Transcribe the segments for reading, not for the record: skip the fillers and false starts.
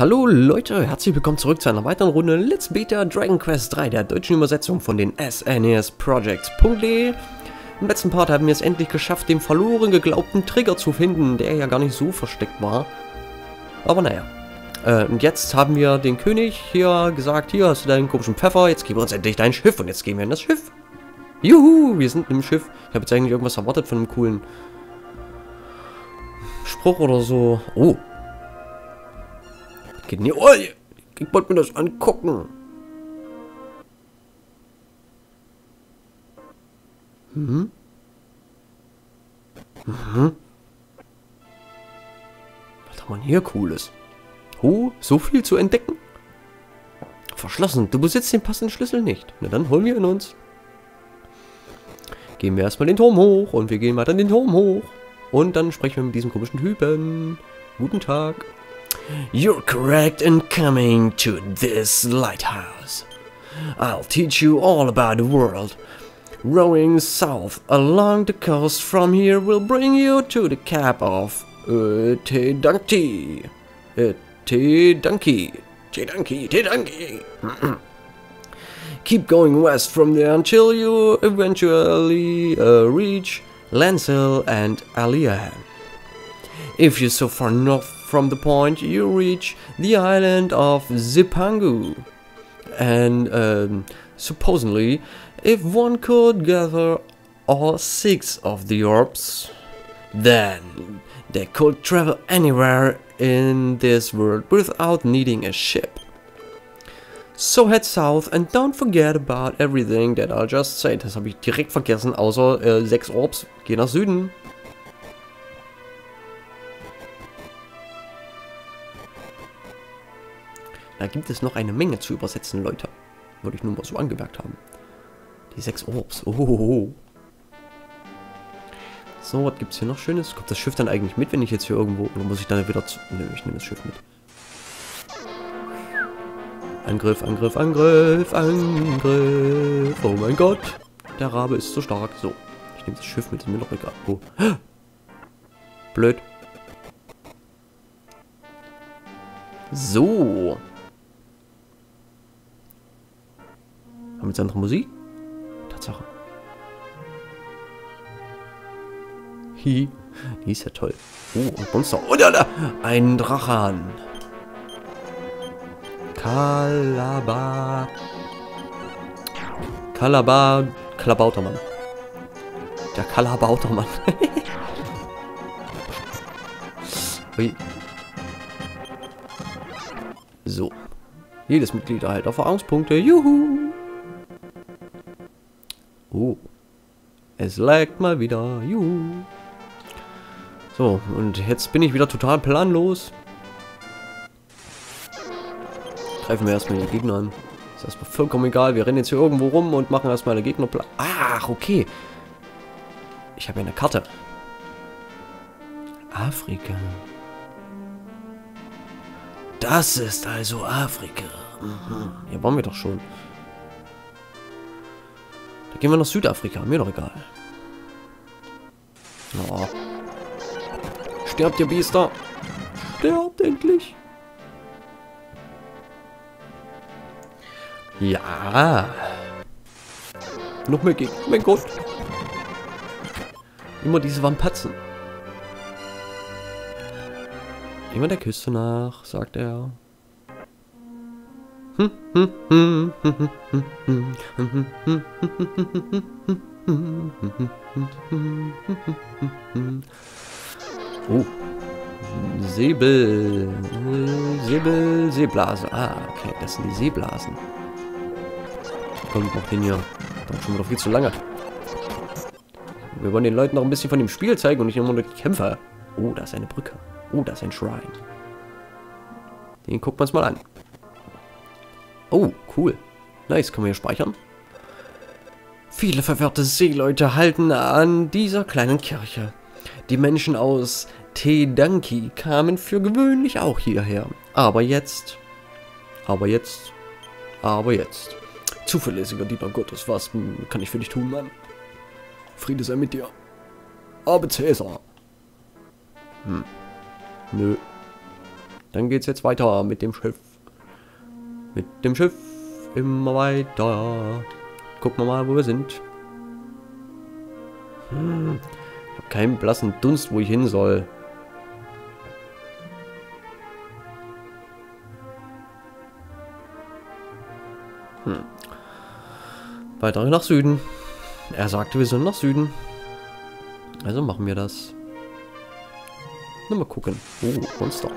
Hallo Leute, herzlich willkommen zurück zu einer weiteren Runde Let's Beta Dragon Quest 3, der deutschen Übersetzung von den SNES Projects.de. Im letzten Part haben wir es endlich geschafft, den verloren geglaubten Trigger zu finden, der ja gar nicht so versteckt war. Aber naja. Und jetzt haben wir den König hier gesagt, hier hast du deinen komischen Pfeffer, jetzt gib uns endlich dein Schiff und jetzt gehen wir in das Schiff. Juhu, wir sind im Schiff. Ich habe jetzt eigentlich irgendwas erwartet von einem coolen Spruch oder so. Oh. Geht nicht. Oh, ich wollte mir das angucken. Mhm. Mhm. Was hat man hier Cooles? Oh, so viel zu entdecken? Verschlossen. Du besitzt den passenden Schlüssel nicht. Na dann holen wir ihn uns. Gehen wir erstmal den Turm hoch und wir gehen weiter den Turm hoch. Und dann sprechen wir mit diesem komischen Typen. Guten Tag. You're correct in coming to this lighthouse. I'll teach you all about the world. Rowing south along the coast from here will bring you to the cap of Tedanki. Tedanki. Keep going west from there until you eventually reach Lancel and Alia. If you're so far north from the point, you reach the island of Zipangu. And supposedly, if one could gather all 6 of the orbs, then they could travel anywhere in this world without needing a ship. So head south and don't forget about everything that I just said. Das habe ich direkt vergessen, außer 6 Orbs. Geh nach Süden. Da gibt es noch eine Menge zu übersetzen, Leute. Würde ich nur mal so angemerkt haben. Die 6 Orbs. Ohohoho. So, was gibt's hier noch Schönes? Kommt das Schiff dann eigentlich mit, wenn ich jetzt hier irgendwo... Oder muss ich dann wieder zu... Nö, ich nehme das Schiff mit. Angriff, Angriff, Angriff, Angriff. Oh mein Gott. Der Rabe ist so stark. So, ich nehme das Schiff mit, ist mir doch egal. Oh. Blöd. So. Haben wir jetzt andere Musik? Tatsache. Hi. Die ist ja toll. Oh, ein Monster. Oh, da, da. Ein Drachen. Klabautermann. Der Klabautermann. Ui. So. Jedes Mitglied erhält Erfahrungspunkte. Juhu. Oh. Es laggt mal wieder. Juhu. So, und jetzt bin ich wieder total planlos. Greifen wir erstmal die Gegner an. Ist erstmal vollkommen egal. Wir rennen jetzt hier irgendwo rum und machen erstmal eine Gegner. Ach, okay. Ich habe ja eine Karte. Afrika. Das ist also Afrika. Mhm. Hier waren wir doch schon. Da gehen wir nach Südafrika. Mir doch egal. Oh. Sterbt ihr Biester. Sterbt endlich. Ja. Noch mehr Gegner. Mein Gott. Immer diese Wampatzen. Immer der Küste nach, sagt er. Oh. Säbel. Säbel, Seeblase. Ah, okay. Das sind die Seeblasen. Kommt noch hin hier. Dauert schon wieder viel zu lange. Wir wollen den Leuten noch ein bisschen von dem Spiel zeigen und nicht immer nur die Kämpfer. Oh, da ist eine Brücke. Oh, da ist ein Shrine. Den gucken wir uns mal an. Oh, cool. Nice, können wir hier speichern. Viele verwirrte Seeleute halten an dieser kleinen Kirche. Die Menschen aus Tedanki kamen für gewöhnlich auch hierher. Aber jetzt. Zuverlässiger Diener Gottes, was kann ich für dich tun, Mann? Friede sei mit dir. Aber Cäsar. Hm. Nö. Dann geht's jetzt weiter mit dem Schiff. Mit dem Schiff immer weiter. Gucken wir mal, wo wir sind. Ich habe keinen blassen Dunst, wo ich hin soll. Weiter nach Süden. Er sagte, wir sollen nach Süden. Also machen wir das. Na, mal gucken. Oh, Monster.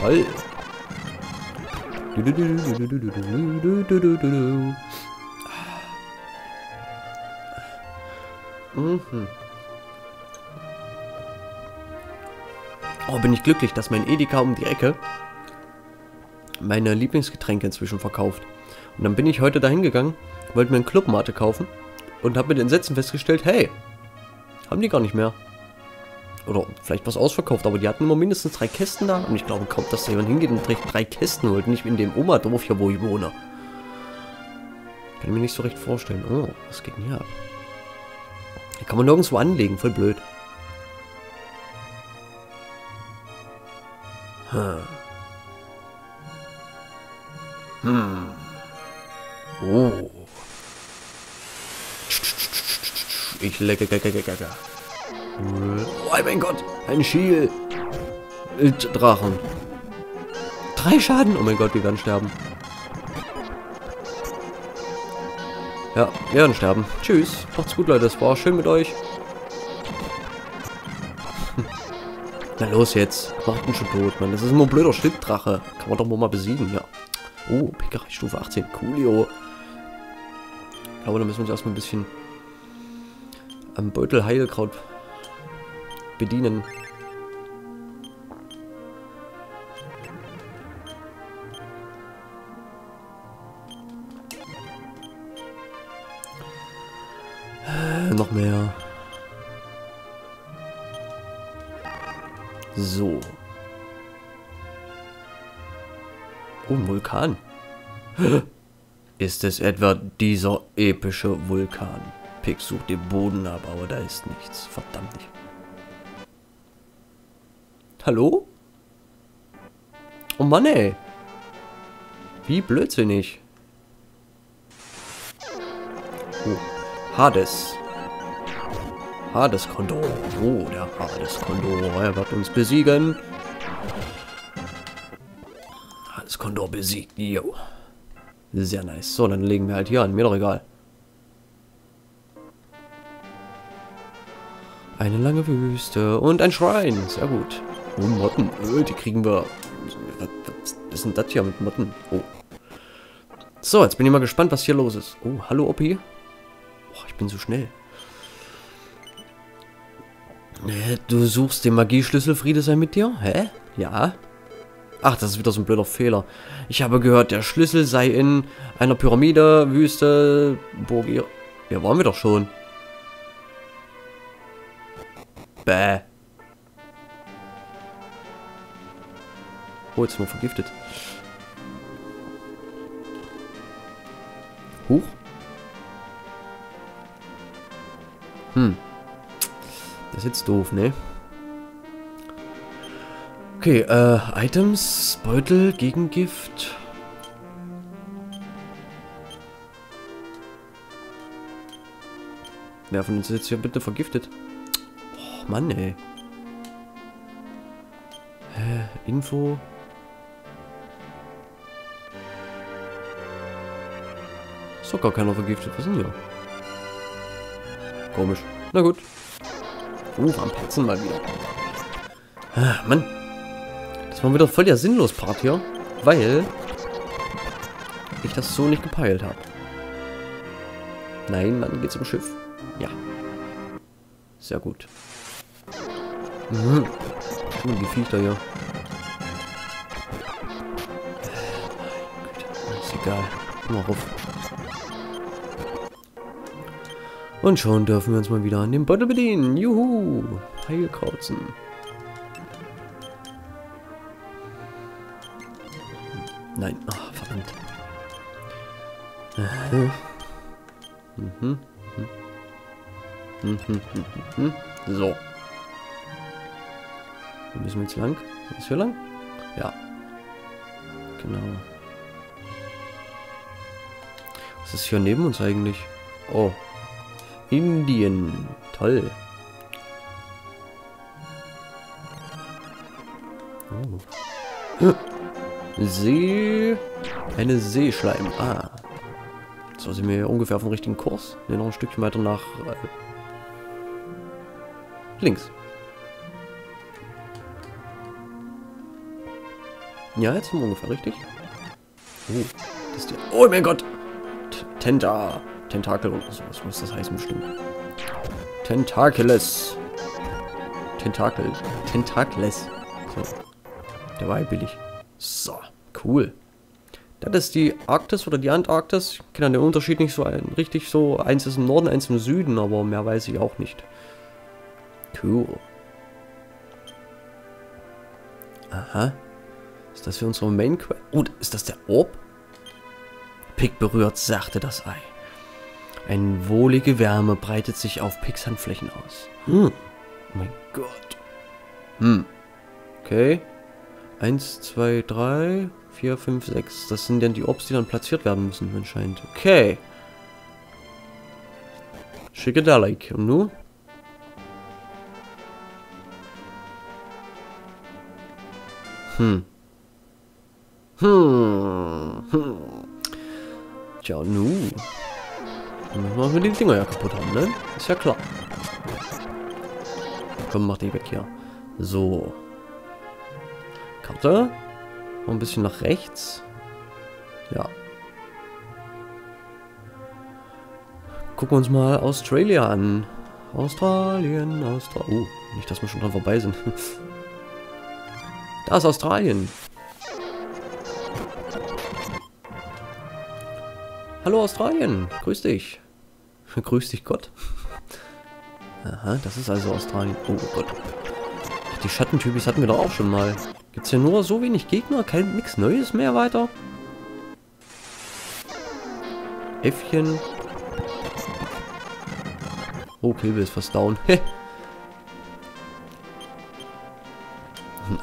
Toll. Oh, bin ich glücklich, dass mein Edeka um die Ecke meine Lieblingsgetränke inzwischen verkauft. Und dann bin ich heute dahin gegangen, wollte mir einen Club-Mate kaufen und habe mit Entsetzen festgestellt, hey, haben die gar nicht mehr. Oder vielleicht was ausverkauft, aber die hatten immer mindestens 3 Kästen da. Und ich glaube kaum, dass da jemand hingeht und direkt 3 Kästen holt. Nicht in dem Oma-Dorf hier, wo ich wohne. Kann ich mir nicht so recht vorstellen. Oh, was geht denn hier ab? Hier kann man nirgendwo anlegen, voll blöd. Oh. Ich lecke. Oh mein Gott, ein Schiel. Drachen. 3 Schaden. Oh mein Gott, wir werden sterben. Ja, wir werden sterben. Tschüss. Macht's gut, Leute. Es war schön mit euch. Na los jetzt. Macht uns schon tot, Mann. Das ist immer ein blöder Schilddrache. Kann man doch mal besiegen, ja. Oh, Pickerei Stufe 18. Coolio. Ich glaube, da müssen wir uns erstmal ein bisschen am Beutel Heilkraut bedienen. Noch mehr. So. Oh, ein Vulkan. Ist es etwa dieser epische Vulkan? Pick sucht den Boden ab, aber da ist nichts. Verdammt nicht. Hallo? Oh Mann, ey. Wie blödsinnig. Oh. Hades. Hades Kondor. Oh, der Hades Kondor. Er wird uns besiegen. Hades Kondor besiegt. Jo. Sehr nice. So, dann legen wir halt hier an. Mir doch egal. Eine lange Wüste und ein Schrein. Sehr gut. Oh, Motten. Die kriegen wir. Was ist denn das hier mit Motten? Oh. So, jetzt bin ich mal gespannt, was hier los ist. Oh, hallo, Oppi. Oh, ich bin so schnell. Du suchst den Magieschlüssel, Friede sei mit dir? Hä? Ja. Ach, das ist wieder so ein blöder Fehler. Ich habe gehört, der Schlüssel sei in einer Pyramide, Wüste, Burg. Ja, waren wir doch schon. Bäh. Oh, jetzt sind wir vergiftet. Huch. Das ist jetzt doof, ne? Okay, Items, Beutel, Gegengift. Wer von uns ist jetzt hier bitte vergiftet? Oh Mann, ey. Info. Ist doch gar keiner vergiftet. Was sind hier? Komisch. Na gut. Am Petzen mal wieder. Ah, Mann. Das war wieder voll der sinnlos Part hier. Weil ich das so nicht gepeilt habe. Nein, Mann, geht's um Schiff. Ja. Sehr gut. Schon die Viecher hier. Ist egal. Immer rauf. Und schon dürfen wir uns mal wieder an dem Beutel bedienen. Juhu. Heilkrautzen. Nein. Ach, verdammt. So. Wo müssen wir jetzt lang? Was für lang? Ja. Genau. Was ist hier neben uns eigentlich? Oh. Indien. Toll. Oh. See. Eine Seeschleim. Ah. So sind wir ungefähr auf dem richtigen Kurs. Ne, noch ein Stückchen weiter nach links. Ja, jetzt sind wir ungefähr richtig. Oh, das ist der. Oh mein Gott! Tentakel und so. Was muss das heißen bestimmt? Tentakeles. Tentakel. Tentakles. So. Der war ja billig. So, cool. Das ist die Arktis oder die Antarktis. Ich kenne den Unterschied nicht so richtig so. Eins ist im Norden, eins im Süden, aber mehr weiß ich auch nicht. Cool. Aha. Ist das für unsere Main-Quest? Oh, ist das der Orb? Pick berührt, sachte das Ei. Eine wohlige Wärme breitet sich auf Picks Handflächen aus. Hm. Oh mein Gott. Hm. Okay. 1, 2, 3... 4, 5, 6. Das sind dann die Orbs, die dann platziert werden müssen, anscheinend. Okay. Schickadelic. Und nun? Tja, nun. Dann müssen wir die Dinger ja kaputt haben, ne? Ist ja klar. Komm, mach die weg hier. So. Karte. Noch ein bisschen nach rechts. Ja. Gucken wir uns mal Australia an. Australien. Oh, nicht, dass wir schon dran vorbei sind. Da ist Australien. Hallo Australien. Grüß dich. Grüß dich Gott. Aha, das ist also Australien. Oh Gott. Ach, die Schattentypis hatten wir doch auch schon mal. Gibt's ja nur so wenig Gegner, kein nix Neues mehr weiter. Äffchen. Oh, Kilbe ist fast down.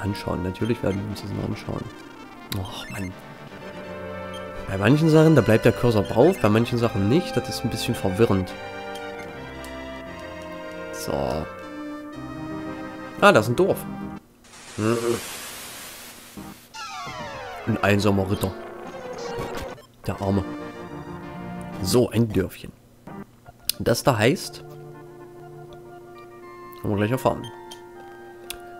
Anschauen, natürlich werden wir uns das noch anschauen. Och, Mann. Bei manchen Sachen, da bleibt der Cursor drauf, bei manchen Sachen nicht. Das ist ein bisschen verwirrend. So. Ah, da ist ein Dorf. Ein einsamer Ritter. Der Arme. So, ein Dörfchen. Das da heißt... Wollen wir gleich erfahren.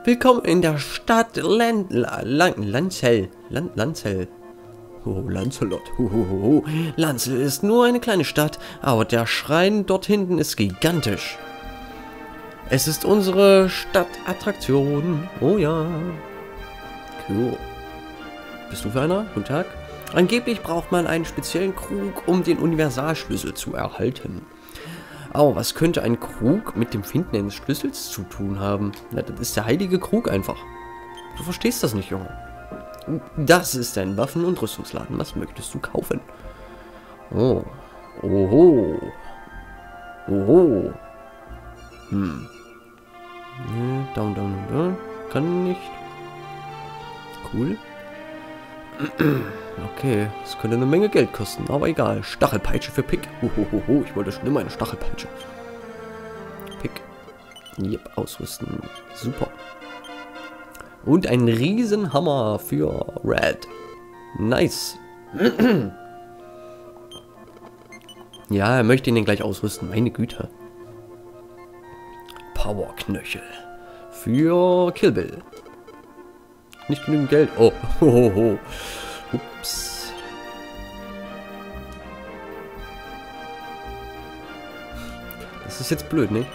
Willkommen in der Stadt Lancel. Lancel. Oh, Lancelot. Lancel ist nur eine kleine Stadt, aber der Schrein dort hinten ist gigantisch. Es ist unsere Stadtattraktion. Oh ja. Cool. Bist du für einer? Guten Tag. Angeblich braucht man einen speziellen Krug, um den Universalschlüssel zu erhalten. Aber was könnte ein Krug mit dem Finden eines Schlüssels zu tun haben? Na, das ist der heilige Krug einfach. Du verstehst das nicht, Junge. Das ist ein Waffen- und Rüstungsladen. Was möchtest du kaufen? Oh. Oho. Oho. Hm. Nee, down. Kann nicht. Cool. Okay, das könnte eine Menge Geld kosten, aber egal. Stachelpeitsche für Pick. Ich wollte schon immer eine Stachelpeitsche. Pick. Yep, ausrüsten. Super. Und ein Riesenhammer für Red. Nice. Ja, er möchte ihn denn gleich ausrüsten. Meine Güte. Powerknöchel. Für Kill Bill. Nicht genügend Geld. Oh. Ups. Das ist jetzt blöd, nicht?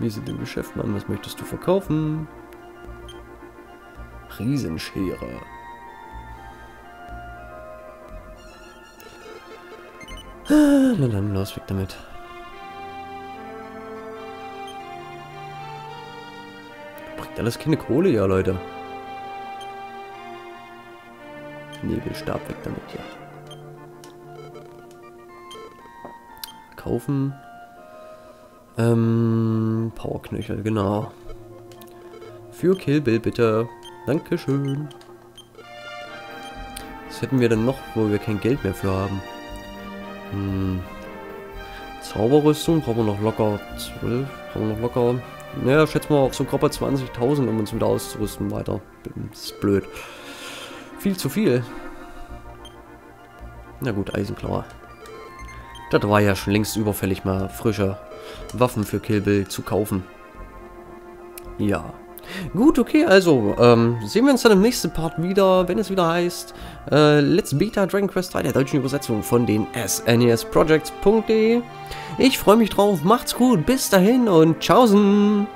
Wir sind im Geschäft, Mann. Was möchtest du verkaufen? Riesenschere. Na dann, los, weg damit. Alles keine Kohle, ja, Leute. Nebelstab weg damit, ja. Kaufen. Powerknöchel, genau. Für Kill Bill, bitte. Dankeschön. Was hätten wir denn noch, wo wir kein Geld mehr für haben? Zauberrüstung brauchen wir noch locker 12. Brauchen wir noch locker. Naja, schätzen wir auf so Körper 20.000, um uns wieder auszurüsten weiter. Das ist blöd. Viel zu viel. Na gut, Eisenklauer. Das war ja schon längst überfällig, mal frische Waffen für Kill Bill zu kaufen. Ja. Gut, okay, also sehen wir uns dann im nächsten Part wieder, wenn es wieder heißt Let's Beta Dragon Quest 3, der deutschen Übersetzung von den SNES Projects.de. Ich freue mich drauf, macht's gut, bis dahin und tschaußen!